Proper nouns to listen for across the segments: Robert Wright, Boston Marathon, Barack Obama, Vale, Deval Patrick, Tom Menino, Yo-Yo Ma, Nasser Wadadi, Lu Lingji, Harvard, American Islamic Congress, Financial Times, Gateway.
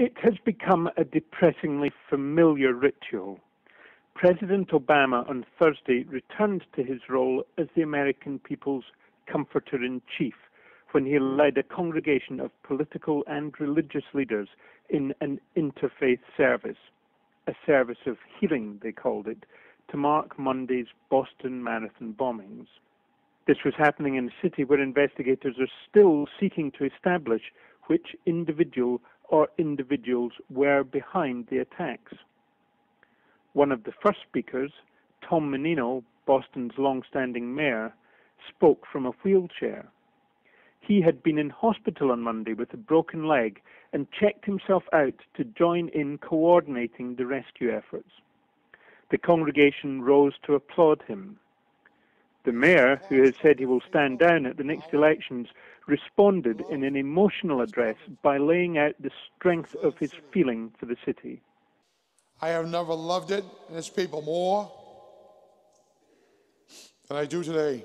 It has become a depressingly familiar ritual. President Obama on Thursday returned to his role as the American people's comforter-in-chief when he led a congregation of political and religious leaders in an interfaith service, a service of healing, they called it, to mark Monday's Boston Marathon bombings. This was happening in a city where investigators are still seeking to establish which individual or individuals were behind the attacks. One of the first speakers, Tom Menino, Boston's long-standing mayor, spoke from a wheelchair. He had been in hospital on Monday with a broken leg and checked himself out to join in coordinating the rescue efforts. The congregation rose to applaud him. The mayor, who has said he will stand down at the next elections, responded in an emotional address by laying out the strength of his feeling for the city. I have never loved it and its people more than I do today.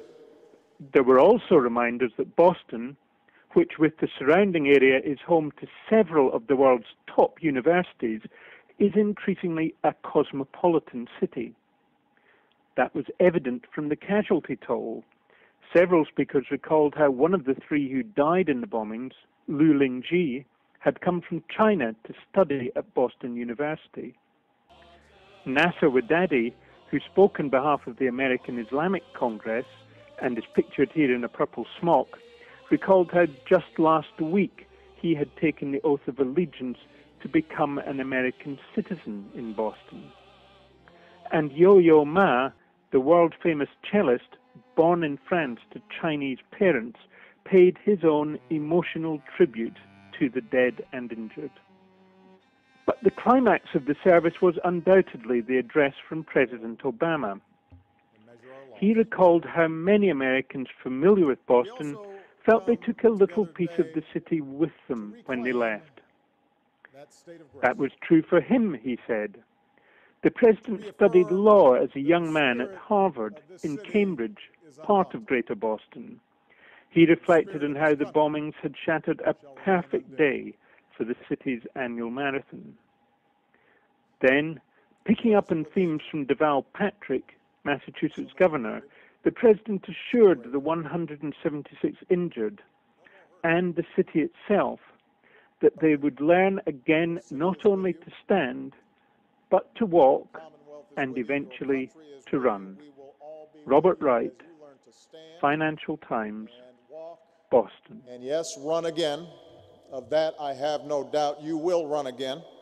There were also reminders that Boston, which with the surrounding area is home to several of the world's top universities, is increasingly a cosmopolitan city. That was evident from the casualty toll. Several speakers recalled how one of the three who died in the bombings, Lu Lingji, had come from China to study at Boston University. Nasser Wadadi, who spoke on behalf of the American Islamic Congress and is pictured here in a purple smock, recalled how just last week he had taken the oath of allegiance to become an American citizen in Boston. And Yo-Yo Ma, the world-famous cellist, born in France to Chinese parents, paid his own emotional tribute to the dead and injured. But the climax of the service was undoubtedly the address from President Obama. He recalled how many Americans familiar with Boston felt they took a little piece of the city with them when they left. That was true for him, he said. The president studied law as a young man at Harvard in Cambridge, part of Greater Boston. He reflected on how the bombings had shattered a perfect day for the city's annual marathon. Then, picking up on themes from Deval Patrick, Massachusetts governor, the president assured the 176 injured and the city itself that they would learn again not only to stand, but to walk and eventually to run. Robert Wright, Financial Times, Boston. And yes, run again. Of that, I have no doubt. You will run again.